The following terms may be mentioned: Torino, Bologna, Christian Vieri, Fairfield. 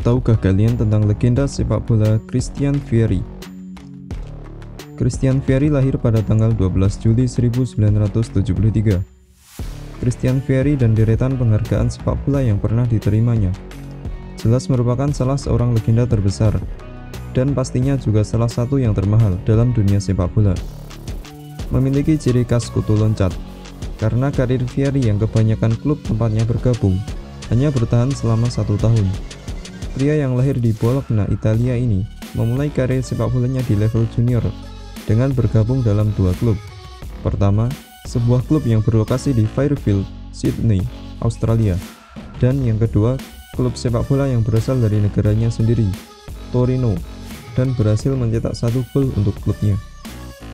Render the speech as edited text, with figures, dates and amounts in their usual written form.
Tahukah kalian tentang legenda sepak bola Christian Vieri? Christian Vieri lahir pada tanggal 12 Juli 1973. Christian Vieri dan deretan penghargaan sepak bola yang pernah diterimanya jelas merupakan salah seorang legenda terbesar dan pastinya juga salah satu yang termahal dalam dunia sepak bola. Memiliki ciri khas kutu loncat, karena karir Vieri yang kebanyakan klub tempatnya bergabung hanya bertahan selama 1 tahun. Pria yang lahir di Bologna, Italia ini memulai karir sepak bolanya di level junior dengan bergabung dalam 2 klub. Pertama, sebuah klub yang berlokasi di Fairfield, Sydney, Australia, dan yang kedua, klub sepak bola yang berasal dari negaranya sendiri, Torino, dan berhasil mencetak 1 gol untuk klubnya.